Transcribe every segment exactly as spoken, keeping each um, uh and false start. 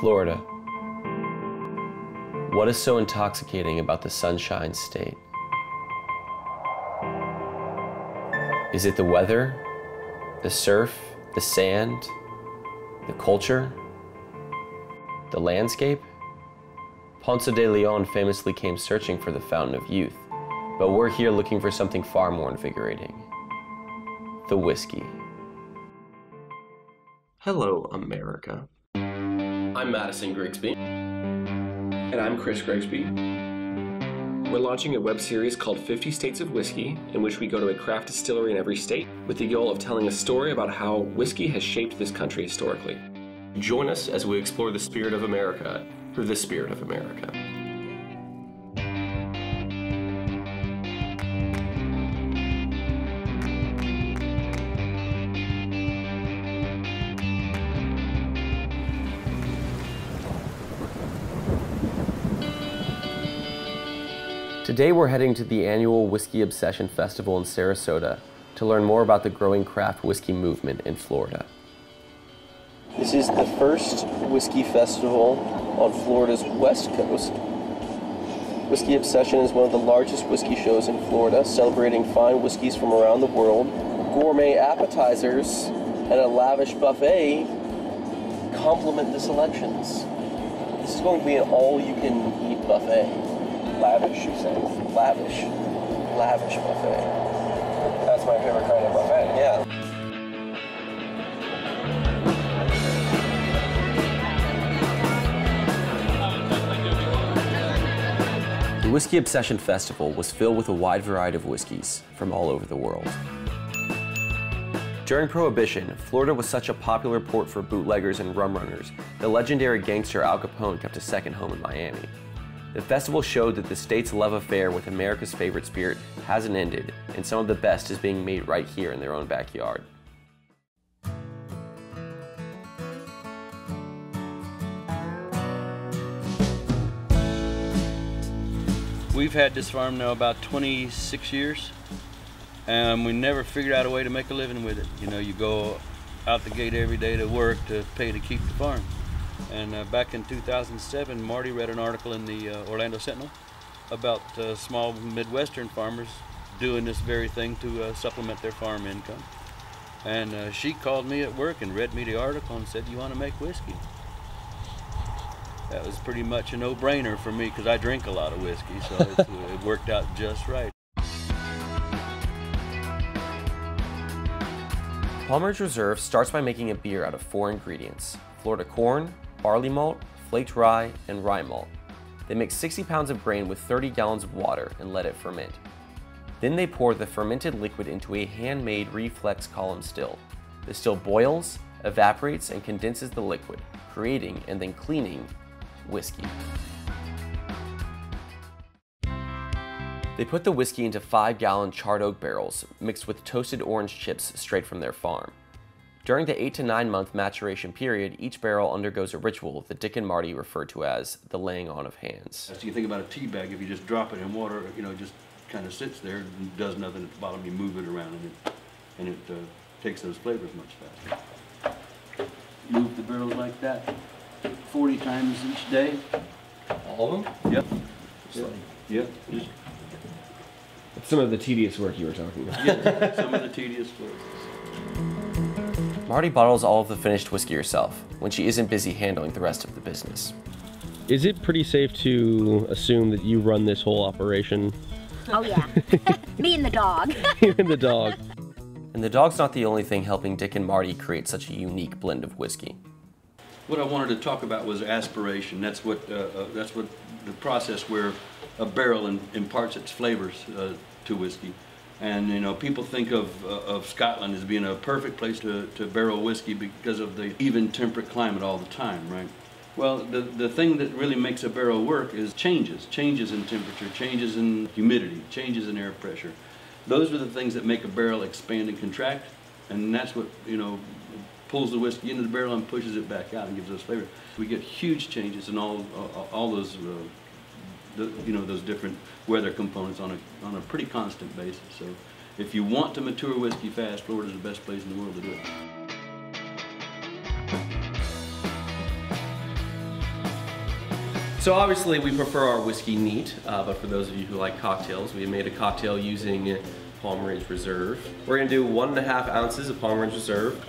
Florida. What is so intoxicating about the Sunshine State? Is it the weather, the surf, the sand, the culture, the landscape? Ponce de Leon famously came searching for the fountain of youth, but we're here looking for something far more invigorating, the whiskey. Hello, America. I'm Madison Grigsby. And I'm Chris Grigsby. We're launching a web series called fifty States of Whiskey, in which we go to a craft distillery in every state with the goal of telling a story about how whiskey has shaped this country historically. Join us as we explore the spirit of America through the spirit of America. Today we're heading to the annual Whiskey Obsession Festival in Sarasota to learn more about the growing craft whiskey movement in Florida. This is the first whiskey festival on Florida's west coast. Whiskey Obsession is one of the largest whiskey shows in Florida, celebrating fine whiskeys from around the world, gourmet appetizers, and a lavish buffet complement the selections. This is going to be an all-you-can-eat buffet. Lavish, you say? Lavish. Lavish buffet. That's my favorite kind of buffet, yeah. The Whiskey Obsession Festival was filled with a wide variety of whiskeys from all over the world. During Prohibition, Florida was such a popular port for bootleggers and rum runners, the legendary gangster Al Capone kept a second home in Miami. The festival showed that the state's love affair with America's favorite spirit hasn't ended, and some of the best is being made right here in their own backyard. We've had this farm now about twenty-six years, and we never figured out a way to make a living with it. You know, you go out the gate every day to work to pay to keep the farm. And uh, back in two thousand seven, Marty read an article in the uh, Orlando Sentinel about uh, small Midwestern farmers doing this very thing to uh, supplement their farm income. And uh, she called me at work and read me the article and said, "You want to make whiskey?" That was pretty much a no-brainer for me because I drink a lot of whiskey, so it's, it worked out just right. Palm Ridge Reserve starts by making a beer out of four ingredients: Florida corn, barley malt, flaked rye, and rye malt. They mix sixty pounds of grain with thirty gallons of water and let it ferment. Then they pour the fermented liquid into a handmade reflex column still. The still boils, evaporates, and condenses the liquid, creating and then cleaning whiskey. They put the whiskey into five gallon charred oak barrels mixed with toasted orange chips straight from their farm. During the eight to nine month maturation period, each barrel undergoes a ritual that Dick and Marty refer to as the laying on of hands. So you think about a tea bag, if you just drop it in water, you know, it just kind of sits there and does nothing at the bottom. You move it around and it, and it uh, takes those flavors much faster. Move the barrels like that forty times each day. All of them? Yep. Yep. Yep. Just... That's some of the tedious work you were talking about. Yeah, some of the tedious work. Marty bottles all of the finished whiskey herself when she isn't busy handling the rest of the business. Is it pretty safe to assume that you run this whole operation? Oh yeah. Me and the dog. You and the dog. And the dog's not the only thing helping Dick and Marty create such a unique blend of whiskey. What I wanted to talk about was aspiration. That's what, uh, uh, that's what the process where a barrel in, imparts its flavors uh, to whiskey. And you know, people think of, uh, of Scotland as being a perfect place to, to barrel whiskey because of the even temperate climate all the time, right? Well, the, the thing that really makes a barrel work is changes. Changes in temperature, changes in humidity, changes in air pressure. Those are the things that make a barrel expand and contract, and that's what, you know, pulls the whiskey into the barrel and pushes it back out and gives us flavor. We get huge changes in all all those, uh, the, you know, those different weather components on a on a pretty constant basis. So, if you want to mature whiskey fast, Florida's the best place in the world to do it. So obviously we prefer our whiskey neat, uh, but for those of you who like cocktails, we made a cocktail using Palm Ridge Reserve. We're gonna do one and a half ounces of Palm Ridge Reserve.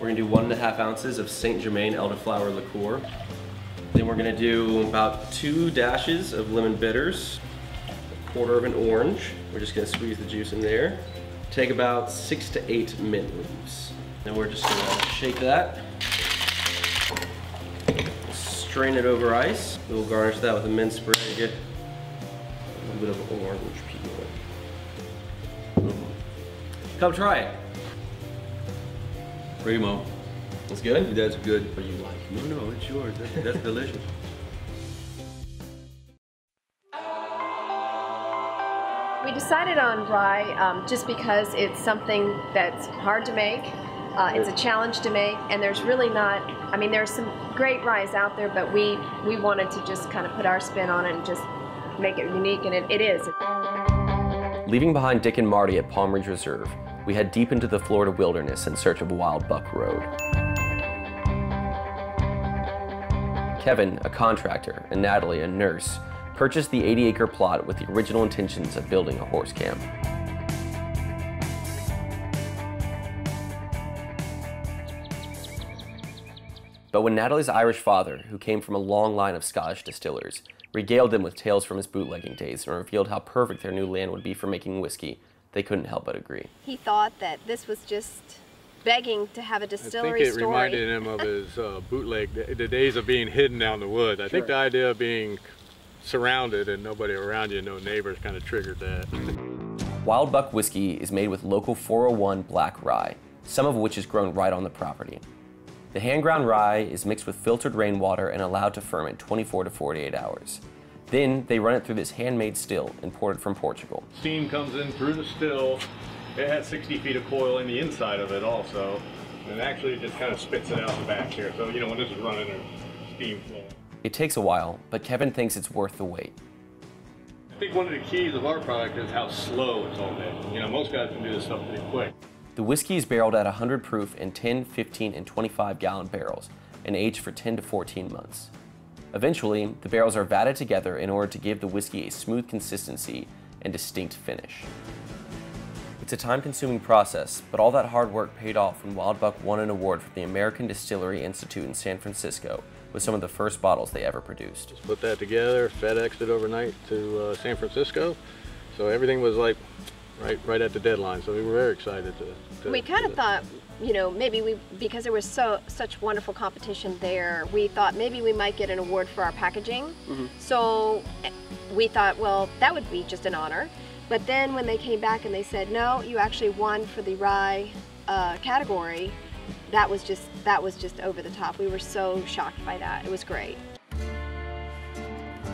We're gonna do one and a half ounces of Saint Germain elderflower liqueur. Then we're gonna do about two dashes of lemon bitters, a quarter of an orange. We're just gonna squeeze the juice in there. Take about six to eight mint leaves. Then we're just gonna shake that. Strain it over ice. We'll garnish that with a mint sprig, a little bit of orange peel. Mm. Come try it. Primo. That's good? That's good. But you like it. No, no, it's yours. That's, that's delicious. We decided on rye um, just because it's something that's hard to make. Uh, it's a challenge to make, and there's really not, I mean, there's some great ryes out there, but we, we wanted to just kind of put our spin on it and just make it unique, and it, it is. Leaving behind Dick and Marty at Palm Ridge Reserve, we head deep into the Florida wilderness in search of Wild Buck Road. Kevin, a contractor, and Natalie, a nurse, purchased the eighty acre plot with the original intentions of building a horse camp. But when Natalie's Irish father, who came from a long line of Scottish distillers, regaled them with tales from his bootlegging days and revealed how perfect their new land would be for making whiskey, they couldn't help but agree. He thought that this was just begging to have a distillery story. I think it story. reminded him of his uh, bootleg, the, the days of being hidden out in the woods. I sure. think the idea of being surrounded and nobody around you, no neighbors, kind of triggered that. Wild Buck Whiskey is made with local four oh one black rye, some of which is grown right on the property. The hand-ground rye is mixed with filtered rainwater and allowed to ferment twenty-four to forty-eight hours. Then they run it through this handmade still imported from Portugal. Steam comes in through the still. It has sixty feet of coil in the inside of it also. And actually it just kind of spits it out the back here. So, you know, when this is running, there's steam flowing. It takes a while, but Kevin thinks it's worth the wait. I think one of the keys of our product is how slow it's all made. You know, most guys can do this stuff pretty quick. The whiskey is barreled at one hundred proof in ten, fifteen, and twenty-five gallon barrels and aged for ten to fourteen months. Eventually, the barrels are vatted together in order to give the whiskey a smooth consistency and distinct finish. It's a time-consuming process, but all that hard work paid off when Wild Buck won an award from the American Distillery Institute in San Francisco with some of the first bottles they ever produced. Just put that together, FedExed it overnight to uh, San Francisco, so everything was like Right, right at the deadline, so we were very excited to. to we kind of thought, you know, maybe we, because there was so such wonderful competition there, we thought maybe we might get an award for our packaging. Mm-hmm. So we thought, well, that would be just an honor. But then when they came back and they said, no, you actually won for the rye uh, category. That was just that was just over the top. We were so shocked by that. It was great.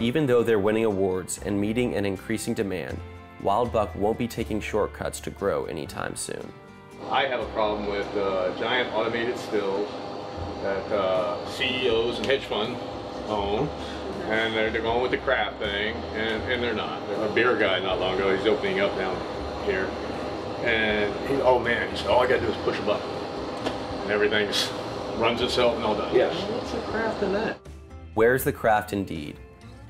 Even though they're winning awards and meeting an increasing demand, Wild Buck won't be taking shortcuts to grow anytime soon. I have a problem with uh, giant automated stills that uh, C E Os and hedge funds own, and they're, they're going with the craft thing, and, and they're not. There's a beer guy not long ago, he's opening up down here, and he, oh man, he said, all I gotta do is push a button, and everything runs itself and all that. Yes. What's the craft in that? Where's the craft indeed?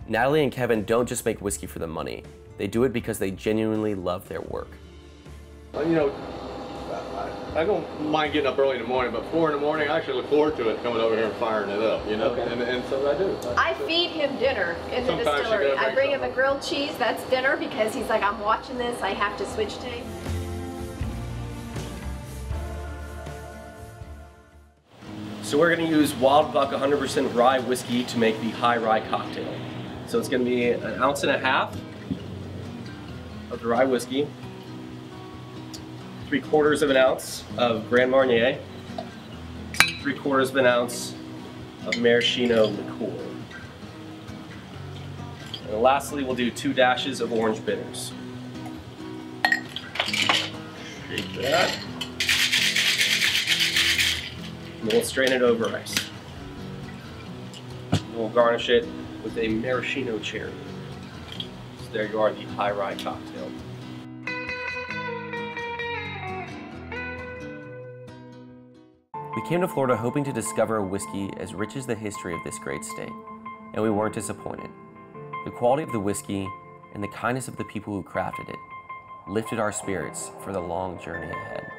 Natalie and Kevin don't just make whiskey for the money. They do it because they genuinely love their work. You know, I, I don't mind getting up early in the morning, but four in the morning, I actually look forward to it coming over here and firing it up, you know, okay. and, and so I do. I, I feed him dinner in the distillery. I bring him a grilled cheese, that's dinner, because he's like, I'm watching this, I have to switch today. So we're gonna use Wild Buck one hundred percent rye whiskey to make the high rye cocktail. So it's gonna be an ounce and a half of the rye whiskey, three quarters of an ounce of Grand Marnier, three quarters of an ounce of maraschino liqueur. And lastly, we'll do two dashes of orange bitters. Shake that. And we'll strain it over ice. And we'll garnish it with a maraschino cherry. There you are, the high rye cocktail. We came to Florida hoping to discover a whiskey as rich as the history of this great state. and we weren't disappointed. The quality of the whiskey and the kindness of the people who crafted it lifted our spirits for the long journey ahead.